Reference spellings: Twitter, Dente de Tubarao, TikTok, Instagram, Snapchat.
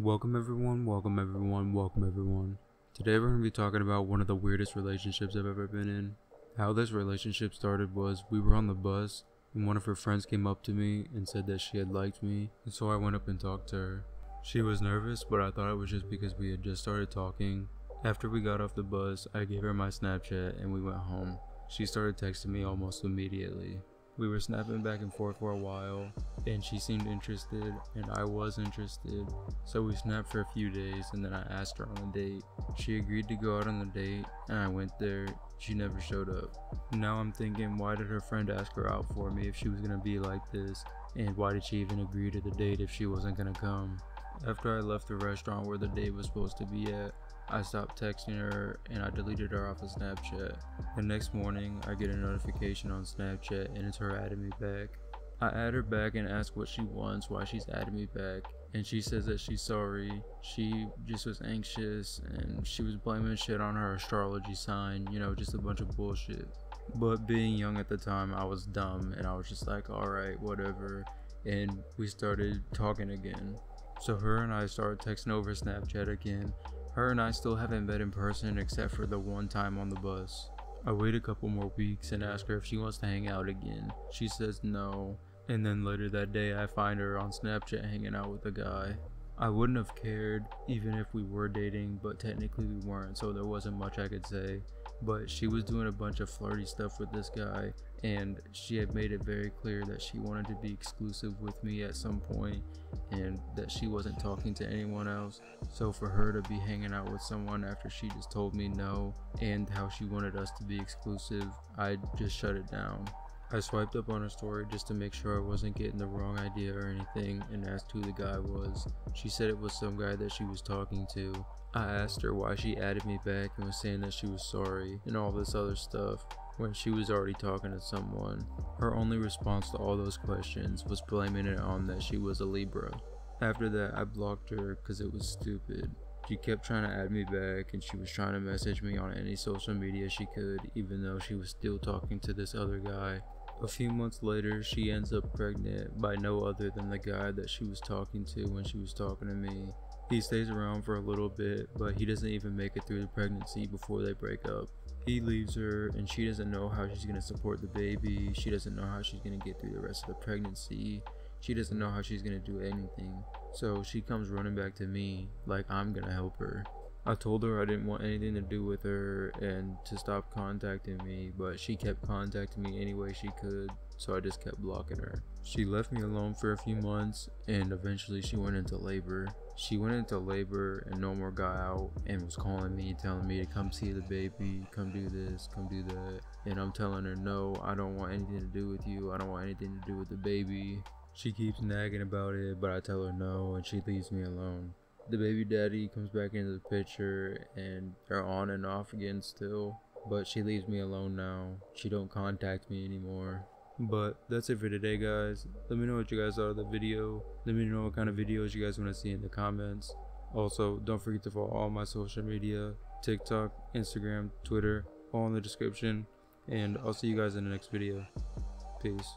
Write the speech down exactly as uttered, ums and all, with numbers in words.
Welcome everyone, welcome everyone, welcome everyone. Today we're going to be talking about one of the weirdest relationships I've ever been in. How this relationship started was we were on the bus and one of her friends came up to me and said that she had liked me, and so I went up and talked to her. She was nervous, but I thought it was just because we had just started talking. After we got off the bus, I gave her my Snapchat and we went home. She started texting me almost immediately. We were snapping back and forth for a while, and she seemed interested, and I was interested, so we snapped for a few days, and then I asked her on a date. She agreed to go out on the date, and I went there. She never showed up. Now I'm thinking, why did her friend ask her out for me if she was gonna be like this, and why did she even agree to the date if she wasn't gonna come? After I left the restaurant where the date was supposed to be at, I stopped texting her and I deleted her off of Snapchat. The next morning, I get a notification on Snapchat and it's her adding me back. I add her back and ask what she wants, why she's adding me back, and she says that she's sorry. She just was anxious and she was blaming shit on her astrology sign, you know, just a bunch of bullshit. But being young at the time, I was dumb and I was just like, alright, whatever, and we started talking again. So her and I started texting over Snapchat again. Her and I still haven't met in person except for the one time on the bus. I wait a couple more weeks and ask her if she wants to hang out again. She says no, and then later that day I find her on Snapchat hanging out with a guy. I wouldn't have cared even if we were dating, but technically we weren't, so there wasn't much I could say. But she was doing a bunch of flirty stuff with this guy, and she had made it very clear that she wanted to be exclusive with me at some point and that she wasn't talking to anyone else. So for her to be hanging out with someone after she just told me no and how she wanted us to be exclusive, I just shut it down. I swiped up on her story just to make sure I wasn't getting the wrong idea or anything, and asked who the guy was. She said it was some guy that she was talking to. I asked her why she added me back and was saying that she was sorry and all this other stuff when she was already talking to someone. Her only response to all those questions was blaming it on that she was a Libra. After that, I blocked her because it was stupid. She kept trying to add me back and she was trying to message me on any social media she could, even though she was still talking to this other guy. A few months later, she ends up pregnant by no other than the guy that she was talking to when she was talking to me. He stays around for a little bit, but he doesn't even make it through the pregnancy before they break up. He leaves her, and she doesn't know how she's going to support the baby. She doesn't know how she's going to get through the rest of the pregnancy. She doesn't know how she's going to do anything. So she comes running back to me like I'm going to help her. I told her I didn't want anything to do with her and to stop contacting me, but she kept contacting me any way she could, so I just kept blocking her. She left me alone for a few months, and eventually she went into labor. She went into labor and no more got out and was calling me, telling me to come see the baby, come do this, come do that, and I'm telling her, no, I don't want anything to do with you, I don't want anything to do with the baby. She keeps nagging about it, but I tell her no, and she leaves me alone. The baby daddy comes back into the picture and they're on and off again still, but she leaves me alone now. She don't contact me anymore. But that's it for today, guys. Let me know what you guys thought of the video. Let me know what kind of videos you guys want to see in the comments. Also, don't forget to follow all my social media, TikTok, Instagram, Twitter, all in the description, and I'll see you guys in the next video. Peace.